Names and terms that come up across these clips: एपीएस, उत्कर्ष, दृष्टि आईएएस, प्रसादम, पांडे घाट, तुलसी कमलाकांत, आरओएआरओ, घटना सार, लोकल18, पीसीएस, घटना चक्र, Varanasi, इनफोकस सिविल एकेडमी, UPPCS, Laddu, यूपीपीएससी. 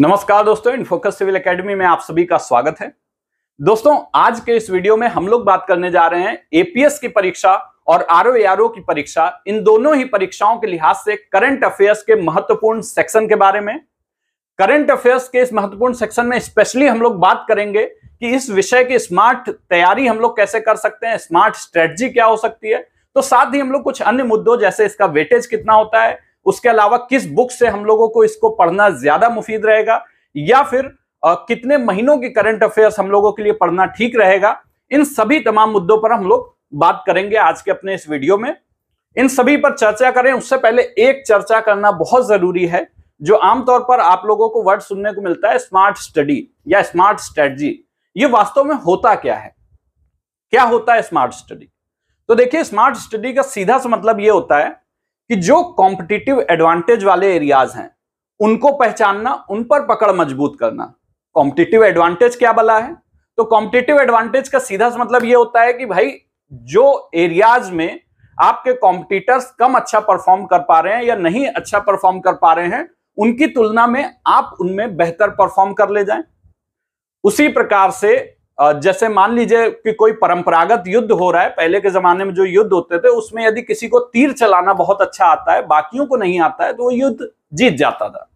नमस्कार दोस्तों, इनफोकस सिविल एकेडमी में आप सभी का स्वागत है। दोस्तों, आज के इस वीडियो में हम लोग बात करने जा रहे हैं एपीएस की परीक्षा और आरओएआरओ की परीक्षा, इन दोनों ही परीक्षाओं के लिहाज से करंट अफेयर्स के महत्वपूर्ण सेक्शन के बारे में। करंट अफेयर्स के इस महत्वपूर्ण सेक्शन में स्पेशली हम लोग बात करेंगे कि इस विषय की स्मार्ट तैयारी हम लोग कैसे कर सकते हैं, स्मार्ट स्ट्रेटजी क्या हो सकती है। तो साथ ही हम लोग कुछ अन्य मुद्दों जैसे इसका वेटेज कितना होता है, उसके अलावा किस बुक से हम लोगों को इसको पढ़ना ज्यादा मुफीद रहेगा या फिर कितने महीनों की करंट अफेयर्स हम लोगों के लिए पढ़ना ठीक रहेगा, इन सभी तमाम मुद्दों पर हम लोग बात करेंगे आज के अपने इस वीडियो में। इन सभी पर चर्चा करें उससे पहले एक चर्चा करना बहुत जरूरी है, जो आमतौर पर आप लोगों को वर्ड सुनने को मिलता है स्मार्ट स्टडी या स्मार्ट स्ट्रेटजी। ये वास्तव में होता क्या है, क्या होता है स्मार्ट स्टडी? तो देखिए, स्मार्ट स्टडी का सीधा सा मतलब ये होता है कि जो कॉम्पिटिटिव एडवांटेज वाले एरियाज हैं उनको पहचानना, उन पर पकड़ मजबूत करना। कॉम्पिटिटिव एडवांटेज क्या भला है? तो कॉम्पिटिटिव एडवांटेज का सीधा सा मतलब ये होता है कि भाई जो एरियाज में आपके कॉम्पिटिटर्स कम अच्छा परफॉर्म कर पा रहे हैं या नहीं अच्छा परफॉर्म कर पा रहे हैं, उनकी तुलना में आप उनमें बेहतर परफॉर्म कर ले जाएं। उसी प्रकार से जैसे मान लीजिए कि कोई परंपरागत युद्ध हो रहा है, पहले के जमाने में जो युद्ध होते थे उसमें यदि किसी को तीर चलाना बहुत अच्छा आता है, बाकियों को नहीं आता है, तो वो युद्ध जीत जाता था।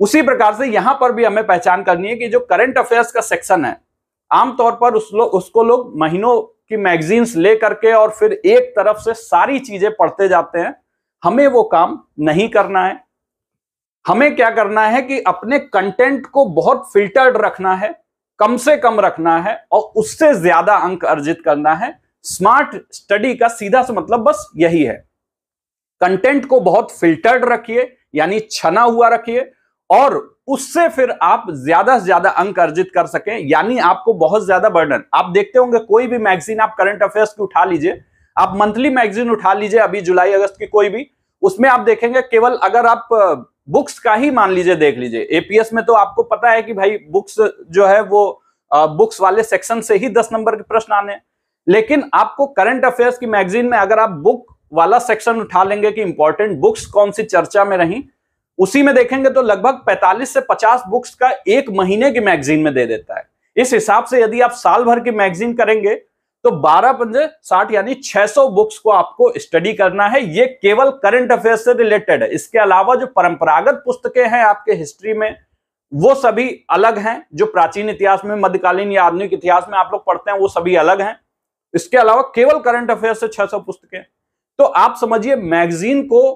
उसी प्रकार से यहां पर भी हमें पहचान करनी है कि जो करंट अफेयर्स का सेक्शन है, आमतौर पर उसको लोग महीनों की मैगजीन्स ले करके और फिर एक तरफ से सारी चीजें पढ़ते जाते हैं। हमें वो काम नहीं करना है। हमें क्या करना है कि अपने कंटेंट को बहुत फिल्टर्ड रखना है, कम से कम रखना है और उससे ज्यादा अंक अर्जित करना है। स्मार्ट स्टडी का सीधा सा मतलब बस यही है। कंटेंट को बहुत फिल्टर्ड रखिए, यानी छना हुआ रखिए, और उससे फिर आप ज्यादा से ज्यादा अंक अर्जित कर सकें, यानी आपको बहुत ज्यादा बर्डन। आप देखते होंगे कोई भी मैगजीन आप करंट अफेयर्स की उठा लीजिए, आप मंथली मैगजीन उठा लीजिए अभी जुलाई अगस्त की कोई भी, उसमें आप देखेंगे केवल अगर आप बुक्स का ही मान लीजिए देख लीजिए। एपीएस में तो आपको पता है कि भाई बुक्स जो है वो बुक्स वाले सेक्शन से ही 10 नंबर के प्रश्न आने, लेकिन आपको करंट अफेयर्स की मैगजीन में अगर आप बुक वाला सेक्शन उठा लेंगे कि इंपॉर्टेंट बुक्स कौन सी चर्चा में रही, उसी में देखेंगे तो लगभग 45 से 50 बुक्स का एक महीने की मैगजीन में दे देता है। इस हिसाब से यदि आप साल भर की मैगजीन करेंगे तो 12×5=60 यानी 600 बुक्स को आपको स्टडी करना है। ये केवल करंट अफेयर से रिलेटेड है। इसके अलावा जो परंपरागत पुस्तकें हैं आपके हिस्ट्री में, वो सभी अलग हैं। जो प्राचीन इतिहास में, मध्यकालीन या आधुनिक इतिहास में आप लोग पढ़ते हैं, वो सभी अलग हैं। इसके अलावा केवल करंट अफेयर से 600 पुस्तकें। तो आप समझिए, मैगजीन को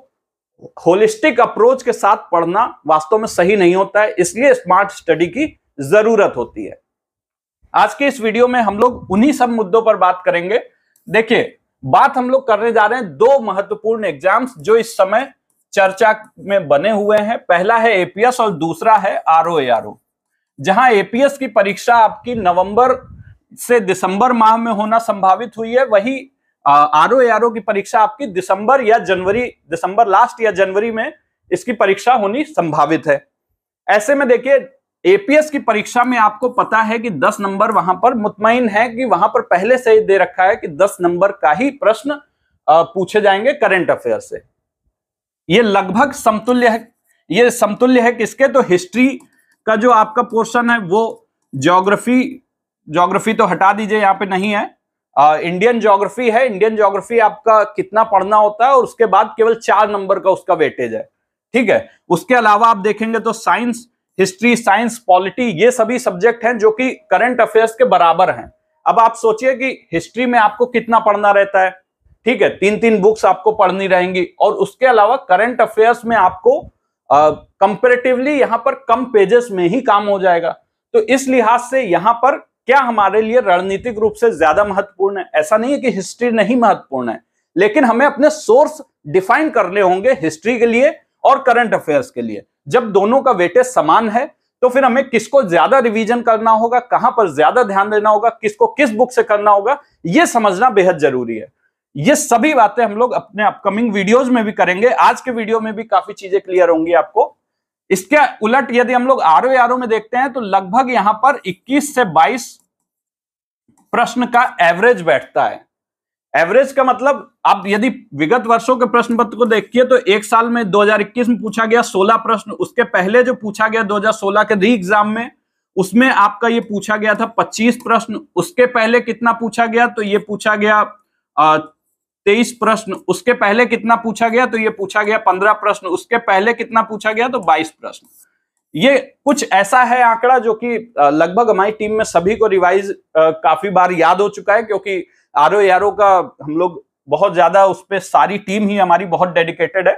होलिस्टिक अप्रोच के साथ पढ़ना वास्तव में सही नहीं होता है, इसलिए स्मार्ट स्टडी की जरूरत होती है। आज के इस वीडियो में हम लोग उन्हीं सब मुद्दों पर बात करेंगे। देखिए, बात हम लोग करने जा रहे हैं दो महत्वपूर्ण एग्जाम्स जो इस समय चर्चा में बने हुए हैं। पहला है एपीएस और दूसरा है आरओएआरओ। जहां एपीएस की परीक्षा आपकी नवंबर से दिसंबर माह में होना संभावित हुई है, वहीं आरओएआरओ की परीक्षा आपकी दिसंबर या जनवरी, दिसंबर लास्ट या जनवरी में इसकी परीक्षा होनी संभावित है। ऐसे में देखिए, एपीएस की परीक्षा में आपको पता है कि 10 नंबर वहां पर मुतमईन है कि वहां पर पहले से ही दे रखा है कि 10 नंबर का ही प्रश्न पूछे जाएंगे करंट अफेयर से। ये लगभग समतुल्य है, ये समतुल्य है किसके? तो हिस्ट्री का जो आपका पोर्शन है वो, ज्योग्राफी तो हटा दीजिए, यहाँ पे नहीं है, इंडियन ज्योग्राफी है। इंडियन ज्योग्राफी आपका कितना पढ़ना होता है और उसके बाद केवल 4 नंबर का उसका वेटेज है, ठीक है। उसके अलावा आप देखेंगे तो साइंस, हिस्ट्री, साइंस, पॉलिटी, ये सभी सब्जेक्ट हैं जो कि करंट अफेयर्स के बराबर हैं। अब आप सोचिए कि हिस्ट्री में आपको कितना पढ़ना रहता है, ठीक है, 3-3 बुक्स आपको पढ़नी रहेंगी, और उसके अलावा करंट अफेयर्स में आपको कंपेरेटिवली यहाँ पर कम पेजेस में ही काम हो जाएगा। तो इस लिहाज से यहाँ पर क्या हमारे लिए रणनीतिक रूप से ज्यादा महत्वपूर्ण है? ऐसा नहीं है कि हिस्ट्री नहीं महत्वपूर्ण है, लेकिन हमें अपने सोर्स डिफाइन करने होंगे हिस्ट्री के लिए और करंट अफेयर्स के लिए। जब दोनों का वेटेज समान है तो फिर हमें किसको ज्यादा रिवीजन करना होगा, कहां पर ज्यादा ध्यान देना होगा, किसको किस बुक से करना होगा, यह समझना बेहद जरूरी है। ये सभी बातें हम लोग अपने अपकमिंग वीडियोज में भी करेंगे। आज के वीडियो में भी काफी चीजें क्लियर होंगी आपको। इसके उलट यदि हम लोग आरओएआरओ में देखते हैं तो लगभग यहां पर 21 से 22 प्रश्न का एवरेज बैठता है। एवरेज का मतलब आप यदि विगत वर्षों के प्रश्न पत्र को देखिए तो एक साल में 2021 में पूछा गया 16 प्रश्न, उसके पहले जो पूछा गया 2016 के री एग्जाम में उसमें आपका ये पूछा गया था 25 प्रश्न, उसके पहले कितना पूछा गया तो ये पूछा गया 23 प्रश्न, उसके पहले कितना पूछा गया तो ये पूछा गया 15 प्रश्न, उसके पहले कितना पूछा गया तो 22 प्रश्न। ये कुछ ऐसा है आंकड़ा जो कि लगभग हमारी टीम में सभी को रिवाइज काफी बार याद हो चुका है, क्योंकि आरओएआरओ का हम लोग बहुत ज्यादा उस पर सारी टीम ही हमारी बहुत डेडिकेटेड है।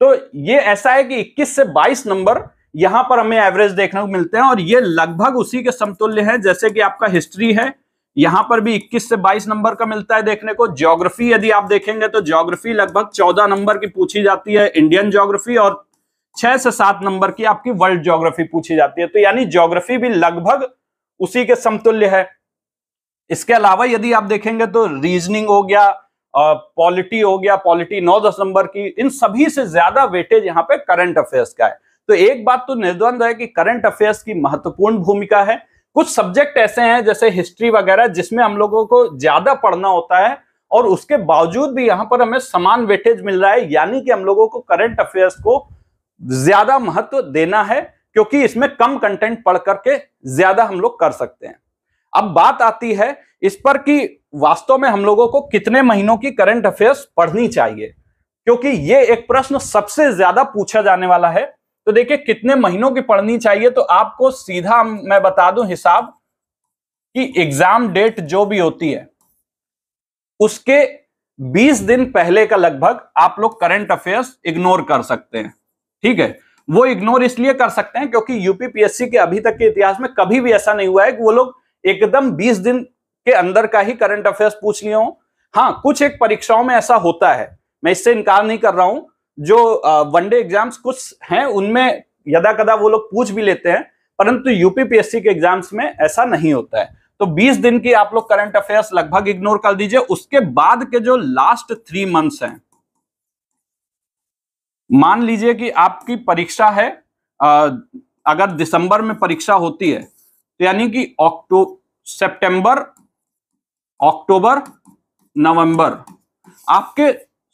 तो ये ऐसा है कि 21 से 22 नंबर यहां पर हमें एवरेज देखने को मिलते हैं और ये लगभग उसी के समतुल्य है जैसे कि आपका हिस्ट्री है, यहां पर भी 21 से 22 नंबर का मिलता है देखने को। ज्योग्राफी यदि आप देखेंगे तो ज्योग्राफी लगभग 14 नंबर की पूछी जाती है इंडियन ज्योग्राफी और 6 से 7 नंबर की आपकी वर्ल्ड ज्योग्राफी पूछी जाती है, तो यानी ज्योग्राफी भी लगभग उसी के समतुल्य है। इसके अलावा यदि आप देखेंगे तो रीजनिंग हो गया, पॉलिटी हो गया, पॉलिटी 9-10 नंबर की, इन सभी से ज्यादा वेटेज यहाँ पे करंट अफेयर्स का है। तो एक बात तो निर्द्वंद है कि करंट अफेयर्स की महत्वपूर्ण भूमिका है। कुछ सब्जेक्ट ऐसे हैं जैसे हिस्ट्री वगैरह जिसमें हम लोगों को ज्यादा पढ़ना होता है और उसके बावजूद भी यहाँ पर हमें समान वेटेज मिल रहा है, यानी कि हम लोगों को करंट अफेयर्स को ज्यादा महत्व देना है क्योंकि इसमें कम कंटेंट पढ़ करके ज्यादा हम लोग कर सकते हैं। अब बात आती है इस पर कि वास्तव में हम लोगों को कितने महीनों की करंट अफेयर्स पढ़नी चाहिए, क्योंकि ये एक प्रश्न सबसे ज्यादा पूछा जाने वाला है। तो देखिए कितने महीनों की पढ़नी चाहिए, तो आपको सीधा मैं बता दूं हिसाब कि एग्जाम डेट जो भी होती है उसके 20 दिन पहले का लगभग आप लोग करंट अफेयर्स इग्नोर कर सकते हैं। ठीक है, वो इग्नोर इसलिए कर सकते हैं क्योंकि यूपीपीएससी के अभी तक के इतिहास में कभी भी ऐसा नहीं हुआ है कि वो लोग एकदम 20 दिन के अंदर का ही करंट अफेयर्स पूछ लिए हों। हाँ, कुछ एक परीक्षाओं में ऐसा होता है, मैं इससे इनकार नहीं कर रहा हूं, जो वनडे एग्जाम्स कुछ हैं उनमें यदा कदा वो लोग पूछ भी लेते हैं, परंतु यूपीपीएससी के एग्जाम्स में ऐसा नहीं होता है। तो 20 दिन की आप लोग करंट अफेयर्स लगभग इग्नोर कर दीजिए। उसके बाद के जो लास्ट 3 मंथ्स हैं, मान लीजिए कि आपकी परीक्षा है, अगर दिसंबर में परीक्षा होती है तो यानी कि सितंबर, अक्टूबर, नवंबर, आपके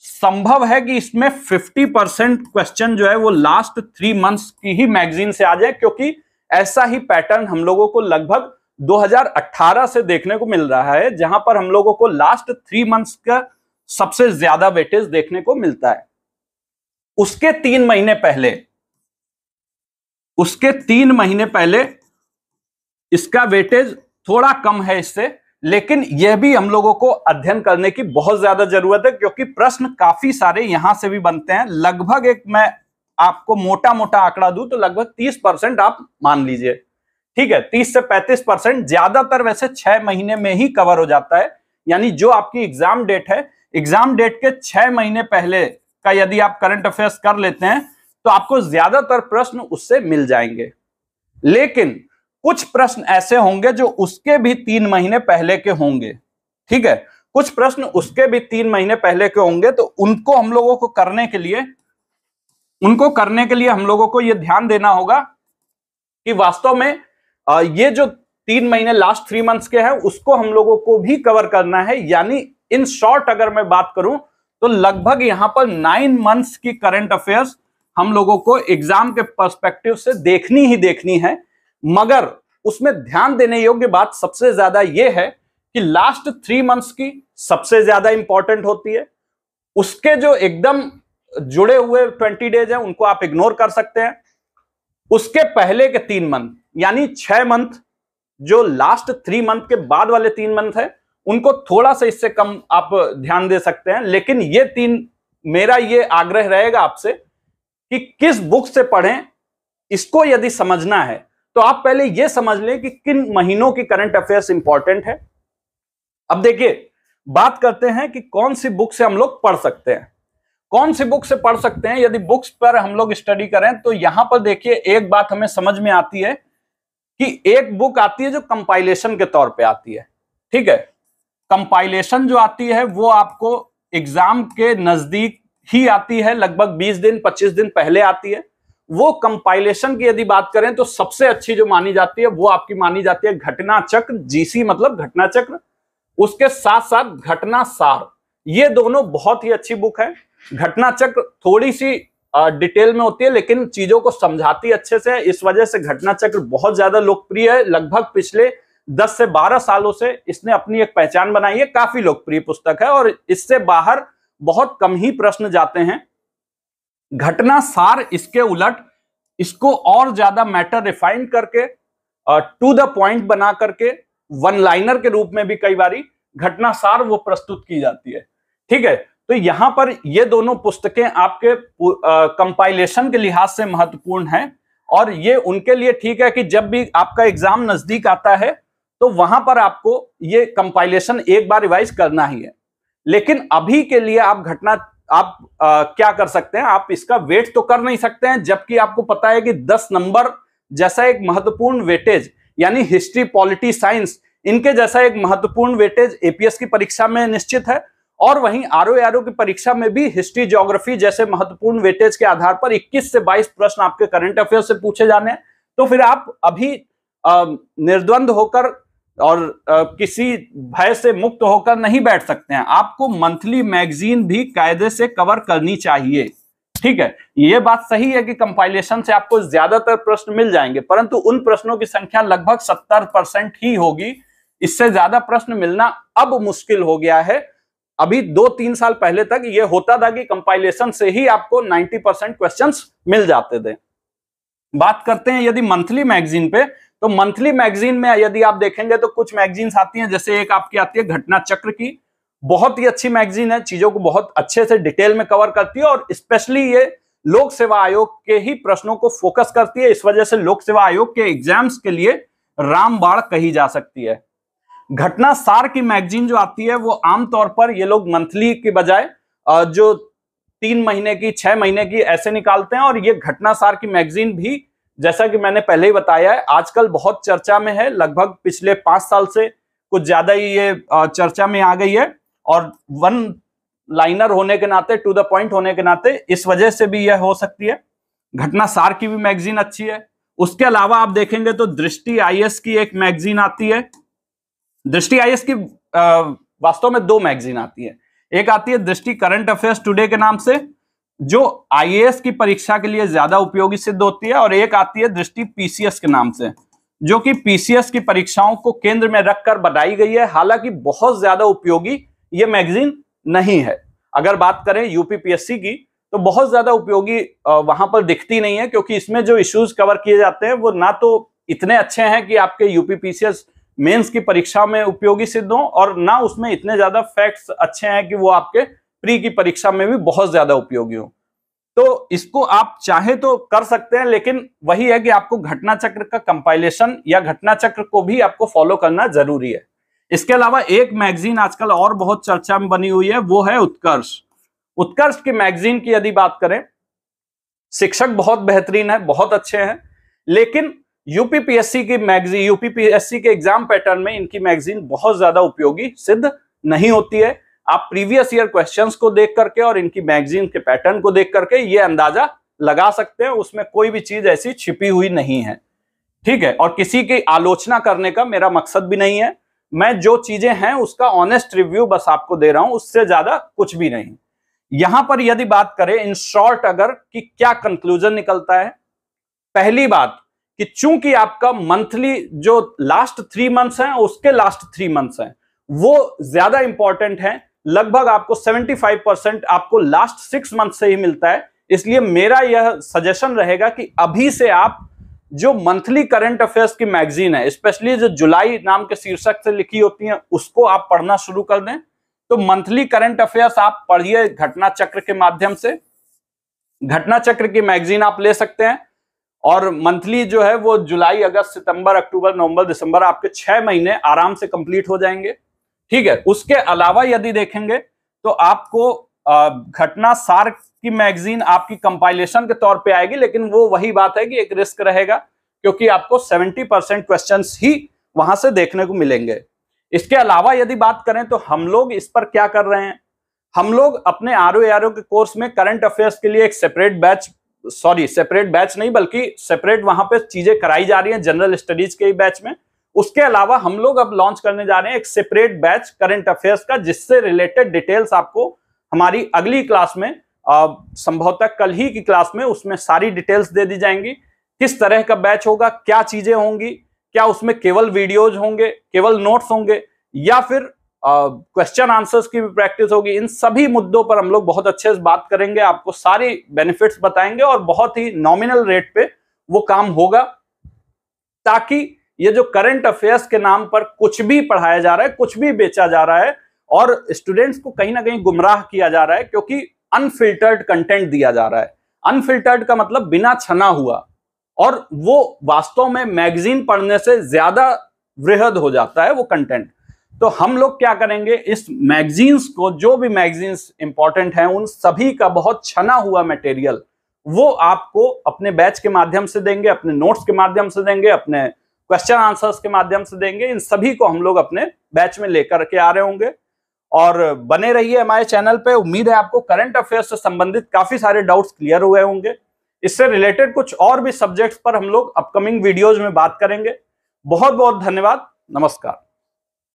संभव है कि इसमें 50% क्वेश्चन जो है वो लास्ट 3 मंथ्स की ही मैगजीन से आ जाए, क्योंकि ऐसा ही पैटर्न हम लोगों को लगभग 2018 से देखने को मिल रहा है, जहां पर हम लोगों को लास्ट 3 मंथ्स का सबसे ज्यादा वेटेज देखने को मिलता है। उसके 3 महीने पहले इसका वेटेज थोड़ा कम है इससे, लेकिन यह भी हम लोगों को अध्ययन करने की बहुत ज्यादा जरूरत है क्योंकि प्रश्न काफी सारे यहां से भी बनते हैं। लगभग एक मैं आपको मोटा मोटा आंकड़ा दूं तो लगभग 30% आप मान लीजिए, ठीक है, 30 से 35%। ज्यादातर वैसे 6 महीने में ही कवर हो जाता है, यानी जो आपकी एग्जाम डेट है, एग्जाम डेट के 6 महीने पहले का यदि आप करंट अफेयर्स कर लेते हैं तो आपको ज्यादातर प्रश्न उससे मिल जाएंगे। लेकिन कुछ प्रश्न ऐसे होंगे जो उसके भी 3 महीने पहले के होंगे, ठीक है, कुछ प्रश्न उसके भी 3 महीने पहले के होंगे, तो उनको हम लोगों को करने के लिए हम लोगों को यह ध्यान देना होगा कि वास्तव में ये जो 3 महीने लास्ट 3 मंथ्स के हैं उसको हम लोगों को भी कवर करना है। यानी इन शॉर्ट अगर मैं बात करूं तो लगभग यहां पर 9 मंथ्स की करंट अफेयर्स हम लोगों को एग्जाम के पर्सपेक्टिव से देखनी ही देखनी है। मगर उसमें ध्यान देने योग्य बात सबसे ज्यादा यह है कि लास्ट 3 मंथ्स की सबसे ज्यादा इंपॉर्टेंट होती है। उसके जो एकदम जुड़े हुए 20 डेज हैं उनको आप इग्नोर कर सकते हैं। उसके पहले के 3 मंथ यानी 6 मंथ, जो लास्ट 3 मंथ के बाद वाले 3 मंथ है, उनको थोड़ा सा इससे कम आप ध्यान दे सकते हैं। लेकिन ये मेरा ये आग्रह रहेगा आपसे कि किस बुक से पढ़ें, इसको यदि समझना है तो आप पहले यह समझ लें कि किन महीनों की करंट अफेयर्स इंपॉर्टेंट है। अब देखिए, बात करते हैं कि कौन सी बुक से हम लोग पढ़ सकते हैं, कौन सी बुक से पढ़ सकते हैं। यदि बुक्स पर हम लोग स्टडी करें तो यहां पर देखिए एक बात हमें समझ में आती है कि एक बुक आती है जो कंपाइलेशन के तौर पे आती है, ठीक है। कंपाइलेशन जो आती है वो आपको एग्जाम के नजदीक ही आती है, लगभग 20 दिन 25 दिन पहले आती है। वो कंपाइलेशन की यदि बात करें तो सबसे अच्छी जो मानी जाती है वो आपकी मानी जाती है घटना चक्र, जीसी मतलब घटना चक्र। उसके साथ साथ घटना सार, ये दोनों बहुत ही अच्छी बुक है। घटना चक्र थोड़ी सी डिटेल में होती है लेकिन चीजों को समझाती अच्छे से है, इस वजह से घटना चक्र बहुत ज्यादा लोकप्रिय है। लगभग पिछले 10 से 12 सालों से इसने अपनी एक पहचान बनाई है, काफी लोकप्रिय पुस्तक है और इससे बाहर बहुत कम ही प्रश्न जाते हैं। घटना सार इसके उलट इसको और ज्यादा मैटर रिफाइन करके टू द पॉइंट बना करके वन लाइनर के रूप में भी कई बारी घटना सार वो प्रस्तुत की जाती है। ठीक है, तो यहां पर ये दोनों पुस्तकें आपके कंपाइलेशन के लिहाज से महत्वपूर्ण हैं और ये उनके लिए ठीक है कि जब भी आपका एग्जाम नजदीक आता है तो वहां पर आपको ये कंपाइलेशन एक बार रिवाइज करना ही है। लेकिन अभी के लिए आप क्या कर सकते हैं, आप इसका वेट तो कर नहीं सकते हैं, जबकि आपको पता है कि 10 नंबर जैसा एक महत्वपूर्ण वेटेज यानी हिस्ट्री, पॉलिटी, साइंस, इनके जैसा एक महत्वपूर्ण वेटेज एपीएस की परीक्षा में निश्चित है और वहीं आरओएआरओ की परीक्षा में भी हिस्ट्री, ज्योग्राफी जैसे महत्वपूर्ण वेटेज के आधार पर 21 से 22 प्रश्न आपके करंट अफेयर से पूछे जाने हैं। तो फिर आप अभी निर्द्वंद होकर और किसी भय से मुक्त होकर नहीं बैठ सकते हैं, आपको मंथली मैगजीन भी कायदे से कवर करनी चाहिए। ठीक है, ये बात सही है कि कंपाइलेशन से आपको ज्यादातर प्रश्न मिल जाएंगे परंतु उन प्रश्नों की संख्या लगभग 70% ही होगी, इससे ज्यादा प्रश्न मिलना अब मुश्किल हो गया है। अभी 2-3 साल पहले तक ये होता था कि कंपाइलेशन से ही आपको 90% क्वेश्चंस मिल जाते थे। बात करते हैं यदि मंथली मैगजीन पे, तो मंथली मैगजीन में यदि आप देखेंगे तो कुछ मैगजीन्स आती हैं, जैसे एक आपकी आती है घटना चक्र की, बहुत ही अच्छी मैगजीन है, चीजों को बहुत अच्छे से डिटेल में कवर करती है और स्पेशली ये लोक सेवा आयोग के ही प्रश्नों को फोकस करती है, इस वजह से लोक सेवा आयोग के एग्जाम्स के लिए रामबाण कही जा सकती है। घटना सार की मैगजीन जो आती है वो आमतौर पर ये लोग मंथली के बजाय जो 3 महीने की, 6 महीने की ऐसे निकालते हैं और ये घटना सार की मैगजीन भी जैसा कि मैंने पहले ही बताया है आजकल बहुत चर्चा में है, लगभग पिछले 5 साल से कुछ ज्यादा ही ये चर्चा में आ गई है और वन लाइनर होने के नाते, टू द पॉइंट होने के नाते इस वजह से भी यह हो सकती है। घटना सार की भी मैगजीन अच्छी है। उसके अलावा आप देखेंगे तो दृष्टि आईएएस की एक मैगजीन आती है। दृष्टि आईएएस की वास्तव में 2 मैगजीन आती है, एक आती है दृष्टि करंट अफेयर्स टुडे के नाम से जो आईएएस की परीक्षा के लिए ज्यादा उपयोगी सिद्ध होती है और एक आती है दृष्टि पीसीएस के नाम से जो कि पीसीएस की परीक्षाओं को केंद्र में रखकर बनाई गई है। हालांकि बहुत ज्यादा उपयोगी ये मैगजीन नहीं है, अगर बात करें यूपीपीएससी की तो बहुत ज्यादा उपयोगी वहां पर दिखती नहीं है क्योंकि इसमें जो इश्यूज कवर किए जाते हैं वो ना तो इतने अच्छे हैं कि आपके यूपीपीसीएस मेंस की परीक्षा में उपयोगी सिद्ध हो और ना उसमें इतने ज्यादा फैक्ट्स अच्छे हैं कि वो आपके प्री की परीक्षा में भी बहुत ज्यादा उपयोगी हो। तो इसको आप चाहे तो कर सकते हैं लेकिन वही है कि आपको घटना चक्र का कंपाइलेशन या घटना चक्र को भी आपको फॉलो करना जरूरी है। इसके अलावा एक मैगजीन आजकल और बहुत चर्चा में बनी हुई है वो है उत्कर्ष। उत्कर्ष की मैगजीन की यदि बात करें, शिक्षक बहुत बेहतरीन है, बहुत अच्छे हैं, लेकिन यूपीपीएससी के एग्जाम पैटर्न में इनकी मैगजीन बहुत ज्यादा उपयोगी सिद्ध नहीं होती है। आप प्रीवियस ईयर क्वेश्चंस को देख करके और इनकी मैगजीन के पैटर्न को देख करके ये अंदाजा लगा सकते हैं, उसमें कोई भी चीज ऐसी छिपी हुई नहीं है। ठीक है, और किसी की आलोचना करने का मेरा मकसद भी नहीं है, मैं जो चीजें हैं उसका ऑनेस्ट रिव्यू बस आपको दे रहा हूं, उससे ज्यादा कुछ भी नहीं। यहां पर यदि बात करें इन शॉर्ट अगर कि क्या कंक्लूजन निकलता है, पहली बात कि चूंकि आपका मंथली जो लास्ट 3 मंथ्स हैं उसके लास्ट 3 मंथ्स हैं वो ज्यादा इंपॉर्टेंट हैं, लगभग आपको 75% आपको लास्ट 6 मंथ से ही मिलता है, इसलिए मेरा यह सजेशन रहेगा कि अभी से आप जो मंथली करंट अफेयर्स की मैगजीन है स्पेशली जो जुलाई नाम के शीर्षक से लिखी होती है उसको आप पढ़ना शुरू कर दें। तो मंथली करंट अफेयर्स आप पढ़िए घटना चक्र के माध्यम से, घटना चक्र की मैगजीन आप ले सकते हैं और मंथली जो है वो जुलाई, अगस्त, सितंबर, अक्टूबर, नवंबर, दिसंबर, आपके 6 महीने आराम से कंप्लीट हो जाएंगे। ठीक है, उसके अलावा यदि देखेंगे तो आपको घटना सार की मैगजीन आपकी कंपाइलेशन के तौर पे आएगी लेकिन वो वही बात है कि एक रिस्क रहेगा क्योंकि आपको 70% क्वेश्चंस ही वहां से देखने को मिलेंगे। इसके अलावा यदि बात करें तो हम लोग इस पर क्या कर रहे हैं, हम लोग अपने आरओएआरओ के कोर्स में करंट अफेयर्स के लिए एक सेपरेट बैच वहां पे चीजें कराई जा रही हैं जनरल स्टडीज के बैच में, उसके अलावा हम लोग अब लॉन्च करने जा रहे हैं एक सेपरेट बैच करंट अफेयर्स का, जिससे रिलेटेड डिटेल्स आपको हमारी अगली क्लास में, संभवतः कल ही की क्लास में, उसमें सारी डिटेल्स दे दी जाएंगी। किस तरह का बैच होगा, क्या चीजें होंगी, क्या उसमें केवल वीडियोज होंगे, केवल नोट्स होंगे, या फिर क्वेश्चन आंसर्स की भी प्रैक्टिस होगी, इन सभी मुद्दों पर हम लोग बहुत अच्छे से बात करेंगे, आपको सारे बेनिफिट्स बताएंगे और बहुत ही नॉमिनल रेट पे वो काम होगा, ताकि ये जो करंट अफेयर्स के नाम पर कुछ भी पढ़ाया जा रहा है, कुछ भी बेचा जा रहा है और स्टूडेंट्स को कहीं ना कहीं गुमराह किया जा रहा है, क्योंकि अनफिल्टर्ड कंटेंट दिया जा रहा है। अनफिल्टर्ड का मतलब बिना छना हुआ, और वो वास्तव में मैगजीन पढ़ने से ज्यादा वृहद हो जाता है वो कंटेंट। तो हम लोग क्या करेंगे, इस मैगजीन्स को, जो भी मैगजीन्स इंपॉर्टेंट हैं, उन सभी का बहुत छना हुआ मटेरियल वो आपको अपने बैच के माध्यम से देंगे, अपने नोट्स के माध्यम से देंगे, अपने क्वेश्चन आंसर्स के माध्यम से देंगे। इन सभी को हम लोग अपने बैच में लेकर के आ रहे होंगे, और बने रहिए हमारे चैनल पे। उम्मीद है आपको करंट अफेयर्स से संबंधित काफी सारे डाउट्स क्लियर हुए होंगे। इससे रिलेटेड कुछ और भी सब्जेक्ट्स पर हम लोग अपकमिंग वीडियोज में बात करेंगे। बहुत बहुत धन्यवाद, नमस्कार।